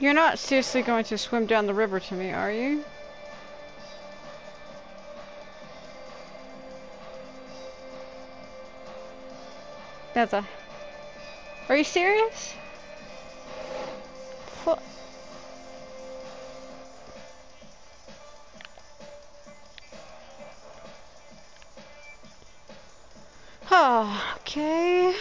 You're not seriously going to swim down the river to me, are you? That's a... Are you serious? What? Oh, okay.